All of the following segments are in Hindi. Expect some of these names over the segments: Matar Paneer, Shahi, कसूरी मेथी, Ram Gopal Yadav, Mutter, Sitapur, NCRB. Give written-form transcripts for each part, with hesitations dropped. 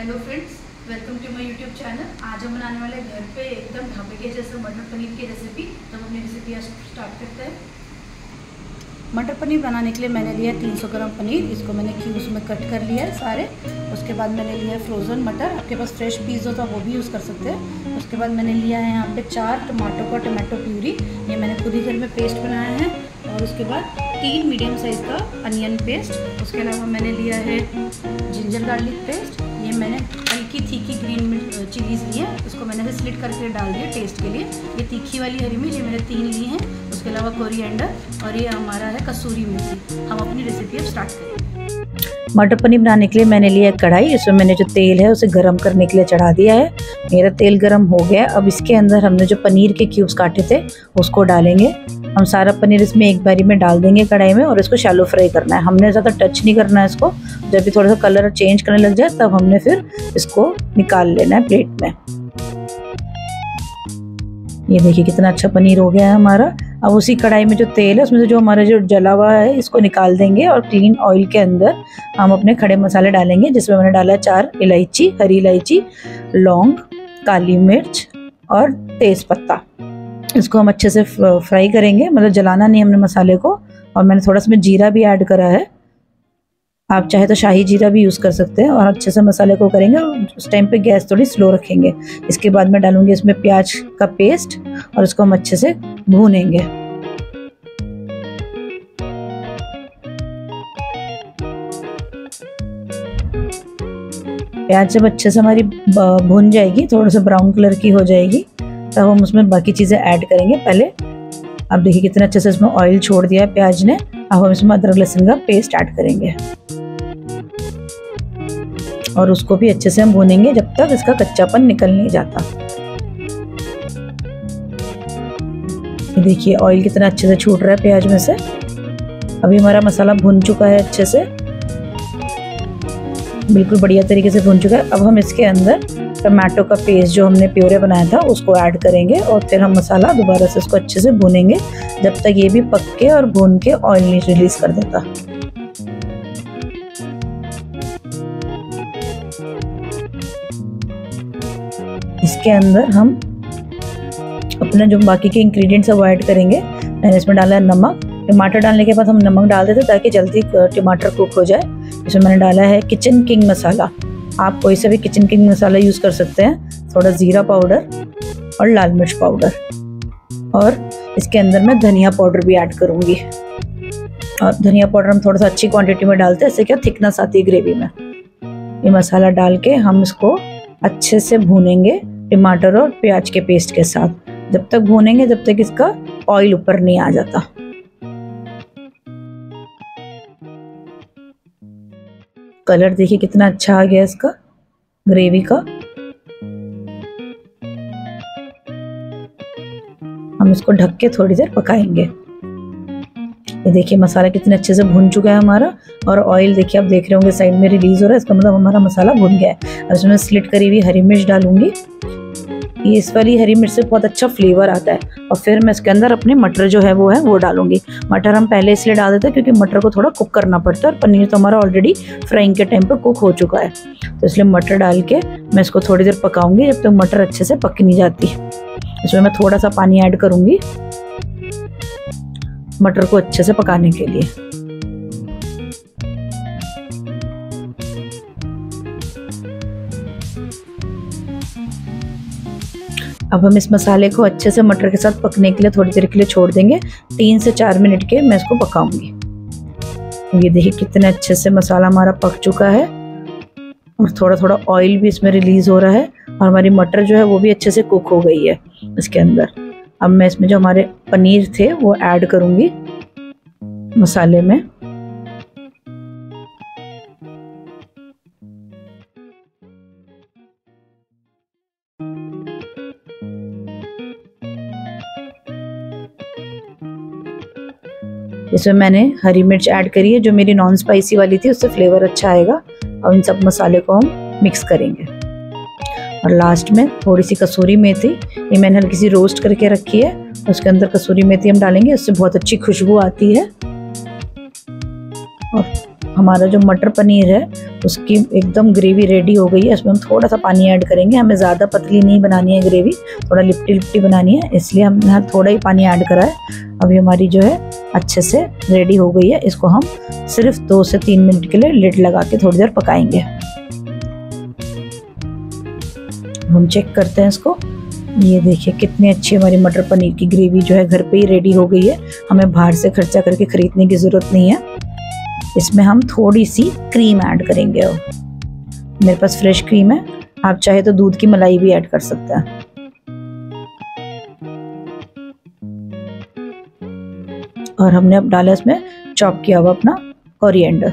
Hello friends, welcome to my YouTube channel. आज हम बनाने वाले घर पे एकदम ढाबे के जैसे मटर पनीर की रेसिपी। तो हम अपनी रेसिपी आज स्टार्ट करते हैं। मटर पनीर बनाने के लिए मैंने लिया 300 ग्राम पनीर। इसको मैंने क्यूब्स में कट कर लिया है सारे। उसके बाद मैंने लिया फ्रोज़न मटर। आपके पास फ्रेश पीस हो तो आप वो भी यूज़ कर सकते हैं। उसके बाद मैंने लिया है यहाँ पर 4 टमाटो का टमाटो प्यूरी। ये मैंने खुद ही घर में पेस्ट बनाया है। और उसके बाद 3 मीडियम साइज़ का अनियन पेस्ट। उसके अलावा मैंने लिया है जिंजर गार्लिक पेस्ट। ये मैंने हल्की तीखी ग्रीन मिर्च चिलीज़ ली है, उसको मैंने ऐसे स्लिट करके डाल दिया टेस्ट के लिए। ये तीखी वाली हरी मिर्च ये मैंने 3 ली हैं। उसके अलावा कोरिएंडर और ये हमारा है कसूरी मेथी। हम अपनी रेसिपी अब स्टार्ट करेंगे। मटर पनीर बनाने के लिए मैंने लिया कढ़ाई। इसमें मैंने जो तेल है उसे गर्म करने के लिए चढ़ा दिया है। मेरा तेल गर्म हो गया। अब इसके अंदर हमने जो पनीर के क्यूब्स काटे थे उसको डालेंगे। हम सारा पनीर इसमें एक बारी में डाल देंगे कढ़ाई में। और इसको शैलो फ्राई करना है, हमने ज़्यादा टच नहीं करना है इसको। जब भी थोड़ा सा कलर चेंज करने लग जाए तब हमने फिर इसको निकाल लेना है प्लेट में। ये देखिए कितना अच्छा पनीर हो गया है हमारा। अब उसी कढ़ाई में जो तेल है उसमें से जो हमारा जो जला हुआ है इसको निकाल देंगे। और क्लीन ऑयल के अंदर हम अपने खड़े मसाले डालेंगे, जिसमें मैंने डाला है 4 इलायची, हरी इलायची, लौंग, काली मिर्च और तेज़पत्ता। इसको हम अच्छे से फ्राई करेंगे, मतलब जलाना नहीं हमने मसाले को। और मैंने थोड़ा सा जीरा भी ऐड करा है। आप चाहे तो शाही जीरा भी यूज़ कर सकते हैं। और अच्छे से मसाले को करेंगे। उस टाइम पे गैस थोड़ी स्लो रखेंगे। इसके बाद मैं डालूंगी इसमें प्याज का पेस्ट और इसको हम अच्छे से भूनेंगे। प्याज जब अच्छे से हमारी भून जाएगी, थोड़ा सा ब्राउन कलर की हो जाएगी, तब हम उसमें बाकी चीज़ें ऐड करेंगे। पहले अब देखिए कितना अच्छे से इसमें ऑयल छोड़ दिया है प्याज ने। अब हम इसमें अदरक लहसुन का पेस्ट ऐड करेंगे और उसको भी अच्छे से हम भूनेंगे जब तक इसका कच्चापन निकल नहीं जाता। देखिए ऑयल कितना अच्छे से छूट रहा है प्याज में से। अभी हमारा मसाला भुन चुका है अच्छे से, बिल्कुल बढ़िया तरीके से भुन चुका है। अब हम इसके अंदर टमाटो का पेस्ट जो हमने प्योरे बनाया था उसको ऐड करेंगे। और फिर हम मसाला दोबारा से इसको अच्छे से भूनेंगे जब तक ये भी पक के और भून के ऑयल नहीं रिलीज कर देता। इसके अंदर हम अपना जो बाकी के इंग्रेडिएंट्स है वो ऐड करेंगे। मैंने इसमें डाला है नमक। टमाटर डालने के बाद हम नमक डाल देते हैं ताकि जल्दी टमाटर कुक हो जाए। इसमें मैंने डाला है किचन किंग मसाला। आप कोई सा भी किचन किंग मसाला यूज़ कर सकते हैं। थोड़ा ज़ीरा पाउडर और लाल मिर्च पाउडर, और इसके अंदर मैं धनिया पाउडर भी ऐड करूँगी। और धनिया पाउडर हम थोड़ा सा अच्छी क्वांटिटी में डालते हैं, इससे क्या थिकनेस आती है ग्रेवी में। ये मसाला डाल के हम इसको अच्छे से भूनेंगे टमाटर और प्याज के पेस्ट के साथ। जब तक भूनेंगे जब तक इसका ऑयल ऊपर नहीं आ जाता। कलर देखिए कितना अच्छा आ गया इसका ग्रेवी का। हम इसको ढक के थोड़ी देर पकाएंगे। ये देखिए मसाला कितने अच्छे से भून चुका है हमारा। और ऑयल देखिए आप देख रहे होंगे साइड में रिलीज हो रहा है, इसका मतलब हमारा मसाला भून गया है। और इसमें स्लिट करी हुई हरी मिर्च डालूंगी। ये इस वाली हरी मिर्च से बहुत अच्छा फ्लेवर आता है। और फिर मैं इसके अंदर अपने मटर जो है वो डालूंगी। मटर हम पहले इसलिए डाल देते हैं क्योंकि मटर को थोड़ा कुक करना पड़ता है और पनीर तो हमारा ऑलरेडी फ्राइंग के टाइम पर कुक हो चुका है, तो इसलिए मटर डाल के मैं इसको थोड़ी देर पकाऊंगी जब तक तो मटर अच्छे से पक नहीं जाती। इसमें मैं थोड़ा सा पानी ऐड करूँगी मटर को अच्छे से पकाने के लिए। अब हम इस मसाले को अच्छे से मटर के साथ पकने के लिए थोड़ी देर के लिए छोड़ देंगे। 3 से 4 मिनट के मैं इसको पकाऊंगी। ये देखिए कितने अच्छे से मसाला हमारा पक चुका है और थोड़ा थोड़ा ऑयल भी इसमें रिलीज हो रहा है। और हमारी मटर जो है वो भी अच्छे से कुक हो गई है इसके अंदर। अब मैं इसमें जो हमारे पनीर थे वो ऐड करूँगी मसाले में। इसमें मैंने हरी मिर्च ऐड करी है जो मेरी नॉन स्पाइसी वाली थी, उससे फ्लेवर अच्छा आएगा। और इन सब मसाले को हम मिक्स करेंगे। और लास्ट में थोड़ी सी कसूरी मेथी, ये मैंने हल्की सी रोस्ट करके रखी है, उसके अंदर कसूरी मेथी हम डालेंगे। उससे बहुत अच्छी खुशबू आती है। और हमारा जो मटर पनीर है उसकी एकदम ग्रेवी रेडी हो गई है। इसमें हम थोड़ा सा पानी ऐड करेंगे, हमें ज़्यादा पतली नहीं बनानी है ग्रेवी, थोड़ा लिपटी लिपटी बनानी है, इसलिए हम यहाँ थोड़ा ही पानी ऐड करा है। अभी हमारी जो है अच्छे से रेडी हो गई है। इसको हम सिर्फ 2 से 3 मिनट के लिए लिड लगा के थोड़ी देर पकाएंगे। हम चेक करते हैं इसको। ये देखिए कितनी अच्छी हमारी मटर पनीर की ग्रेवी जो है घर पे ही रेडी हो गई है। हमें बाहर से खर्चा करके खरीदने की ज़रूरत नहीं है। इसमें हम थोड़ी सी क्रीम ऐड करेंगे। मेरे पास फ्रेश क्रीम है, आप चाहे तो दूध की मलाई भी ऐड कर सकते हैं। और हमने अब डाला इसमें चॉप किया हुआ अपना कोरिएंडर।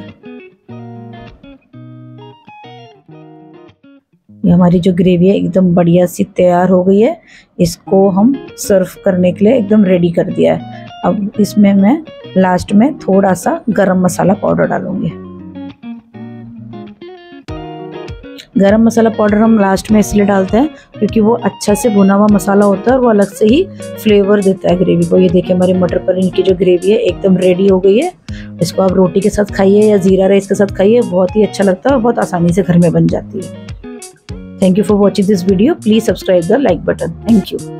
ये हमारी जो ग्रेवी है एकदम बढ़िया सी तैयार हो गई है। इसको हम सर्व करने के लिए एकदम रेडी कर दिया है। अब इसमें मैं लास्ट में थोड़ा सा गरम मसाला पाउडर डालूंगी। गरम मसाला पाउडर हम लास्ट में इसलिए डालते हैं क्योंकि वो अच्छा से भुना हुआ मसाला होता है और वो अलग से ही फ्लेवर देता है ग्रेवी को। ये देखिए हमारी मटर पनीर की जो ग्रेवी है एकदम रेडी हो गई है। इसको आप रोटी के साथ खाइए या जीरा राइस के साथ खाइए, बहुत ही अच्छा लगता है और बहुत आसानी से घर में बन जाती है। Thank you for watching this video. Please subscribe the like button. Thank you.